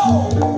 Yo!